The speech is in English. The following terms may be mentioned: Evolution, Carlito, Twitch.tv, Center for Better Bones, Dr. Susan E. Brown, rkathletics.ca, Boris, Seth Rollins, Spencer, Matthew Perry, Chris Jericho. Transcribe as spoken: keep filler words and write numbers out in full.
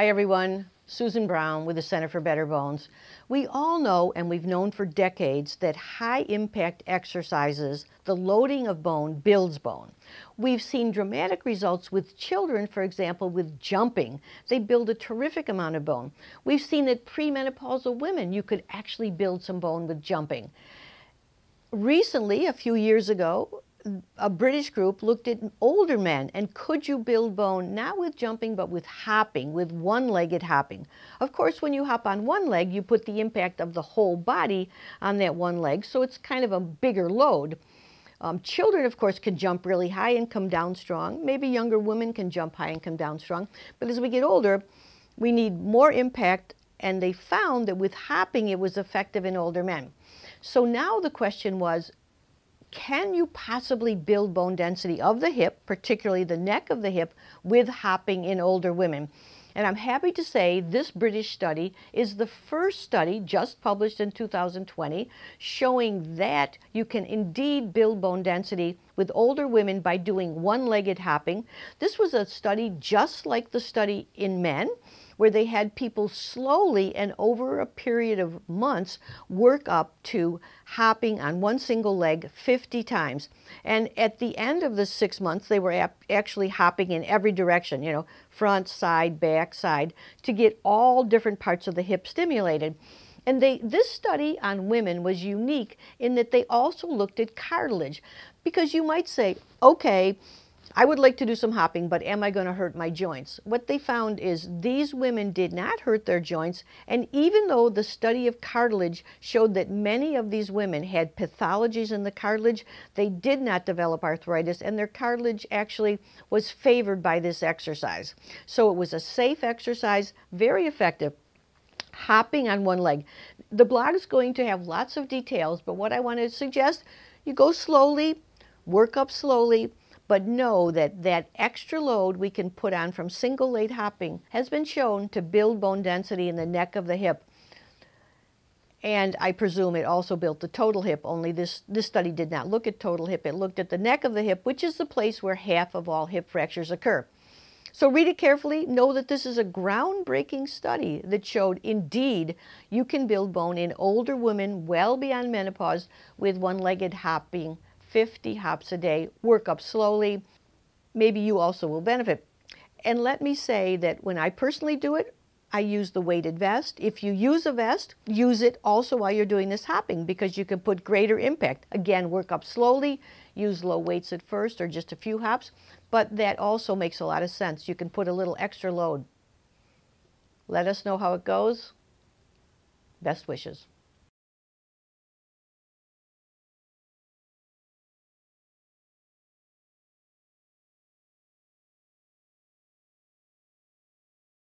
Hi everyone, Susan Brown with the Center for Better Bones. We all know, and we've known for decades, that high impact exercises, the loading of bone, builds bone. We've seen dramatic results with children, for example, with jumping. They build a terrific amount of bone. We've seen that premenopausal women, you could actually build some bone with jumping. Recently, a few years ago, a British group looked at older men and could you build bone, not with jumping, but with hopping, with one-legged hopping. Of course, when you hop on one leg, you put the impact of the whole body on that one leg, so it's kind of a bigger load. Um, children, of course, can jump really high and come down strong. Maybe younger women can jump high and come down strong. But as we get older, we need more impact, and they found that with hopping, it was effective in older men. So now the question was, can you possibly build bone density of the hip, particularly the neck of the hip, with hopping in older women? And I'm happy to say this British study is the first study, just published in two thousand twenty, showing that you can indeed build bone density with older women by doing one-legged hopping. This was a study just like the study in men, where they had people slowly and over a period of months work up to hopping on one single leg fifty times. And at the end of the six months, they were actually hopping in every direction, you know, front, side, back, side, to get all different parts of the hip stimulated. And they, this study on women was unique in that they also looked at cartilage, because you might say, okay, I would like to do some hopping, but am I going to hurt my joints? What they found is these women did not hurt their joints, and even though the study of cartilage showed that many of these women had pathologies in the cartilage, they did not develop arthritis, and their cartilage actually was favored by this exercise. So it was a safe exercise, very effective. Hopping on one leg. The blog is going to have lots of details, but what I want to suggest, you go slowly, work up slowly, but know that that extra load we can put on from single leg hopping has been shown to build bone density in the neck of the hip. And I presume it also built the total hip, only this, this study did not look at total hip. It looked at the neck of the hip, which is the place where half of all hip fractures occur. So read it carefully. Know that this is a groundbreaking study that showed, indeed, you can build bone in older women well beyond menopause with one-legged hopping. fifty hops a day, work up slowly. Maybe you also will benefit. And let me say that when I personally do it, I use the weighted vest. If you use a vest, use it also while you're doing this hopping, because you can put greater impact. Again, work up slowly, use low weights at first or just a few hops, but that also makes a lot of sense. You can put a little extra load. Let us know how it goes. Best wishes.